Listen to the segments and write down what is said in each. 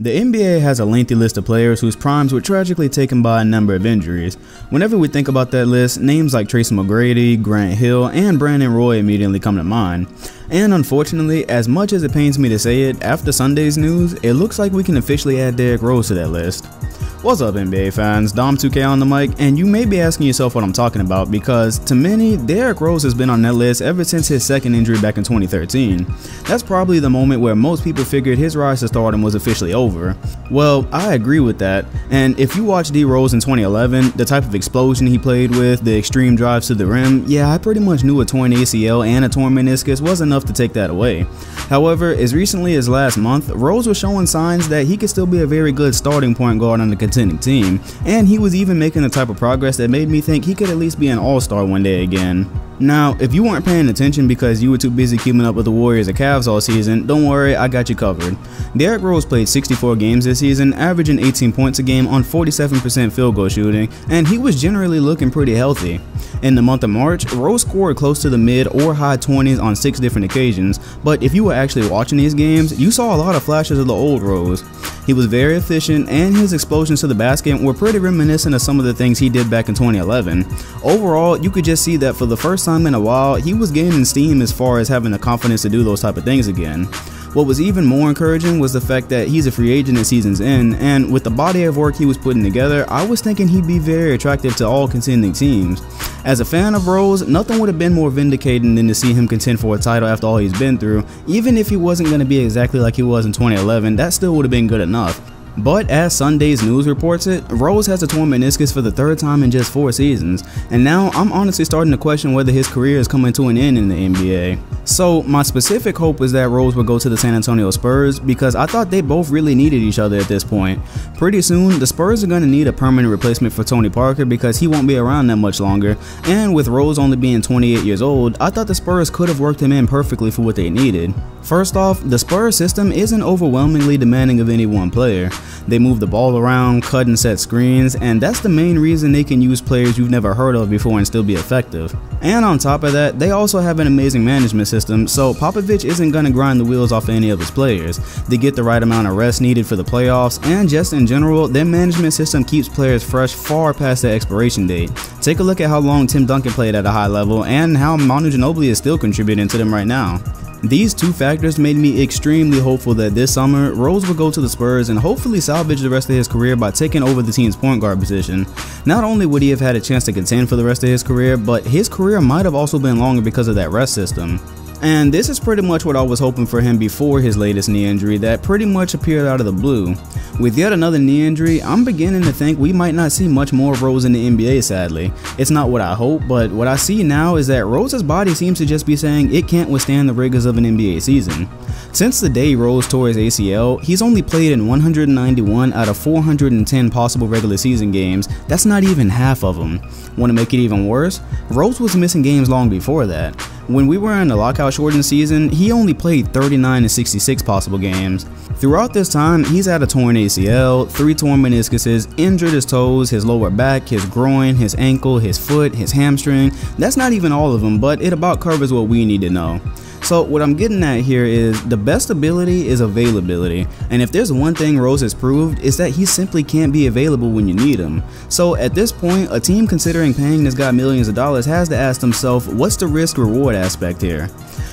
The NBA has a lengthy list of players whose primes were tragically taken by a number of injuries. Whenever we think about that list, names like Tracy McGrady, Grant Hill, and Brandon Roy immediately come to mind. And unfortunately, as much as it pains me to say it, after Sunday's news, it looks like we can officially add Derrick Rose to that list. What's up NBA fans, Dom2K on the mic, and you may be asking yourself what I'm talking about because, to many, Derrick Rose has been on that list ever since his second injury back in 2013. That's probably the moment where most people figured his rise to stardom was officially over. Well, I agree with that, and if you watch D Rose in 2011, the type of explosion he played with, the extreme drives to the rim, yeah, I pretty much knew a torn ACL and a torn meniscus was enough to take that away. However, as recently as last month, Rose was showing signs that he could still be a very good starting point guard on the contending team, and he was even making the type of progress that made me think he could at least be an all-star one day again. Now, if you weren't paying attention because you were too busy keeping up with the Warriors or Cavs all season, don't worry, I got you covered. Derrick Rose played 64 games this season, averaging 18 points a game on 47% field goal shooting, and he was generally looking pretty healthy. In the month of March, Rose scored close to the mid or high 20s on 6 different occasions, but if you were actually watching these games, you saw a lot of flashes of the old Rose. He was very efficient, and his explosions to the basket were pretty reminiscent of some of the things he did back in 2011. Overall, you could just see that for the first time in a while, he was gaining steam as far as having the confidence to do those type of things again. What was even more encouraging was the fact that he's a free agent at season's end, and with the body of work he was putting together, I was thinking he'd be very attractive to all contending teams. As a fan of Rose, nothing would have been more vindicating than to see him contend for a title after all he's been through. Even if he wasn't going to be exactly like he was in 2011, that still would have been good enough. But as Sunday's news reports it, Rose has a torn meniscus for the 3rd time in just 4 seasons, and now I'm honestly starting to question whether his career is coming to an end in the NBA. So my specific hope is that Rose would go to the San Antonio Spurs because I thought they both really needed each other at this point. Pretty soon, the Spurs are going to need a permanent replacement for Tony Parker because he won't be around that much longer, and with Rose only being 28 years old, I thought the Spurs could have worked him in perfectly for what they needed. First off, the Spurs system isn't overwhelmingly demanding of any one player. They move the ball around, cut and set screens, and that's the main reason they can use players you've never heard of before and still be effective. And on top of that, they also have an amazing management system, so Popovich isn't going to grind the wheels off any of his players. They get the right amount of rest needed for the playoffs, and just in general, their management system keeps players fresh far past their expiration date. Take a look at how long Tim Duncan played at a high level and how Manu Ginobili is still contributing to them right now. These two factors made me extremely hopeful that this summer, Rose would go to the Spurs and hopefully salvage the rest of his career by taking over the team's point guard position. Not only would he have had a chance to contend for the rest of his career, but his career might have also been longer because of that rest system. And this is pretty much what I was hoping for him before his latest knee injury that pretty much appeared out of the blue. With yet another knee injury, I'm beginning to think we might not see much more of Rose in the NBA sadly. It's not what I hope, but what I see now is that Rose's body seems to just be saying it can't withstand the rigors of an NBA season. Since the day Rose tore his ACL, he's only played in 191 out of 410 possible regular season games. That's not even half of them. Want to make it even worse? Rose was missing games long before that. When we were in the lockout shortened season, he only played 39 and 66 possible games. Throughout this time, he's had a torn ACL, 3 torn meniscuses, injured his toes, his lower back, his groin, his ankle, his foot, his hamstring. That's not even all of them, but it about covers what we need to know. So what I'm getting at here is the best ability is availability, and if there's one thing Rose has proved, it's that he simply can't be available when you need him. So at this point, a team considering paying this guy millions of dollars has to ask themselves, what's the risk-reward aspect here?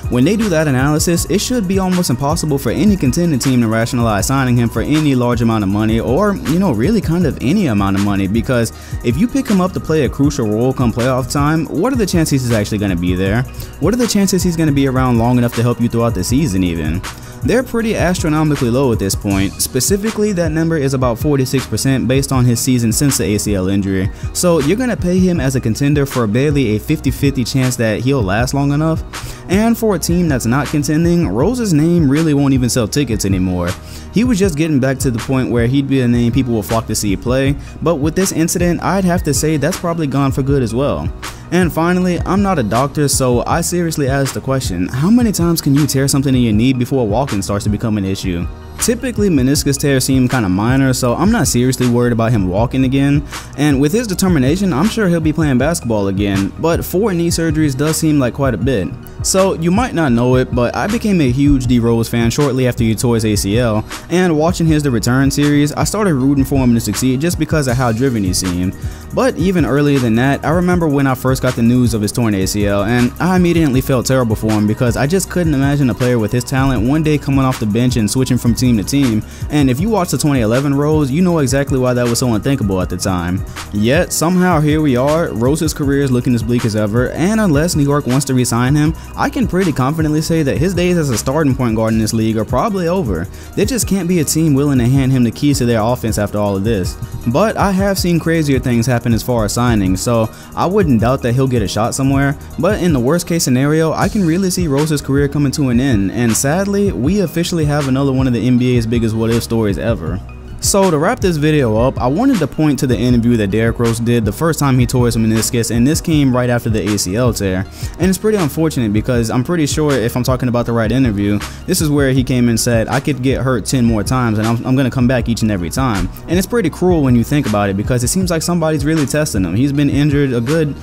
When they do that analysis, it should be almost impossible for any contending team to rationalize signing him for any large amount of money or, really kind of any amount of money because if you pick him up to play a crucial role come playoff time, what are the chances he's actually going to be there? What are the chances he's going to be around long enough to help you throughout the season even? They're pretty astronomically low at this point. Specifically, that number is about 46% based on his season since the ACL injury. So you're going to pay him as a contender for barely a 50-50 chance that he'll last long enough. And for a team that's not contending, Rose's name really won't even sell tickets anymore. He was just getting back to the point where he'd be a name people will flock to see play, but with this incident, I'd have to say that's probably gone for good as well. And finally, I'm not a doctor, so I seriously ask the question, how many times can you tear something in your knee before walking starts to become an issue? Typically, meniscus tears seem kind of minor, so I'm not seriously worried about him walking again. And with his determination, I'm sure he'll be playing basketball again, but 4 knee surgeries does seem like quite a bit. So you might not know it, but I became a huge D Rose fan shortly after he tore his ACL, and watching his The Return series, I started rooting for him to succeed just because of how driven he seemed. But even earlier than that, I remember when I first got the news of his torn ACL, and I immediately felt terrible for him because I just couldn't imagine a player with his talent one day coming off the bench and switching from team to team. And if you watch the 2011 Rose, you know exactly why that was so unthinkable at the time. Yet somehow here we are, Rose's career is looking as bleak as ever, and unless New York wants to re-sign him, I can pretty confidently say that his days as a starting point guard in this league are probably over. There just can't be a team willing to hand him the keys to their offense after all of this. But I have seen crazier things happen as far as signings, so I wouldn't doubt that he'll get a shot somewhere, but in the worst case scenario, I can really see Rose's career coming to an end, and sadly, we officially have another one of the NBA's biggest what-if stories ever. So to wrap this video up, I wanted to point to the interview that Derrick Rose did the first time he tore his meniscus, and this came right after the ACL tear. And it's pretty unfortunate because I'm pretty sure, if I'm talking about the right interview, this is where he came and said, "I could get hurt 10 more times and I'm going to come back each and every time." And it's pretty cruel when you think about it because it seems like somebody's really testing him. He's been injured a good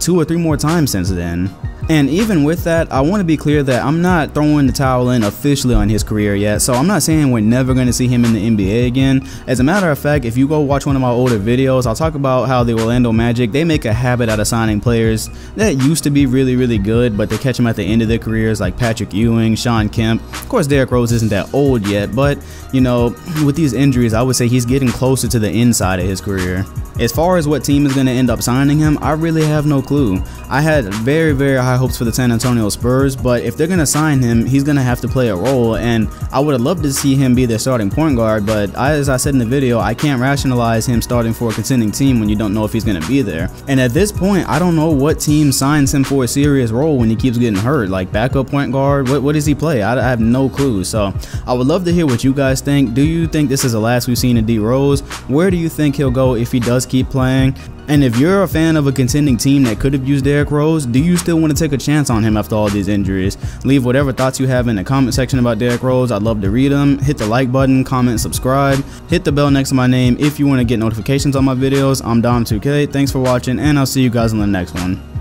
2 or 3 more times since then. And even with that, I want to be clear that I'm not throwing the towel in officially on his career yet, so I'm not saying we're never going to see him in the NBA again. As a matter of fact, if you go watch one of my older videos, I'll talk about how the Orlando Magic, they make a habit out of signing players that used to be really, really good, but they catch them at the end of their careers, like Patrick Ewing, Sean Kemp. Of course, Derrick Rose isn't that old yet, but, you know, with these injuries, I would say he's getting closer to the inside of his career. As far as what team is going to end up signing him, I really have no clue. I had very, very high hopes for the San Antonio Spurs, but if they're going to sign him, he's going to have to play a role, and I would have loved to see him be their starting point guard, but as I said in the video, I can't rationalize him starting for a contending team when you don't know if he's going to be there. And at this point, I don't know what team signs him for a serious role when he keeps getting hurt, like backup point guard. What does he play? I have no clue. So I would love to hear what you guys think. Do you think this is the last we've seen of D Rose? Where do you think he'll go if he does keep playing? And if you're a fan of a contending team that could have used Derrick Rose, do you still want to take a chance on him after all these injuries? Leave whatever thoughts you have in the comment section about Derrick Rose. I'd love to read them. Hit the like button, comment, subscribe. Hit the bell next to my name if you want to get notifications on my videos. I'm Dom2K. Thanks for watching, and I'll see you guys in the next one.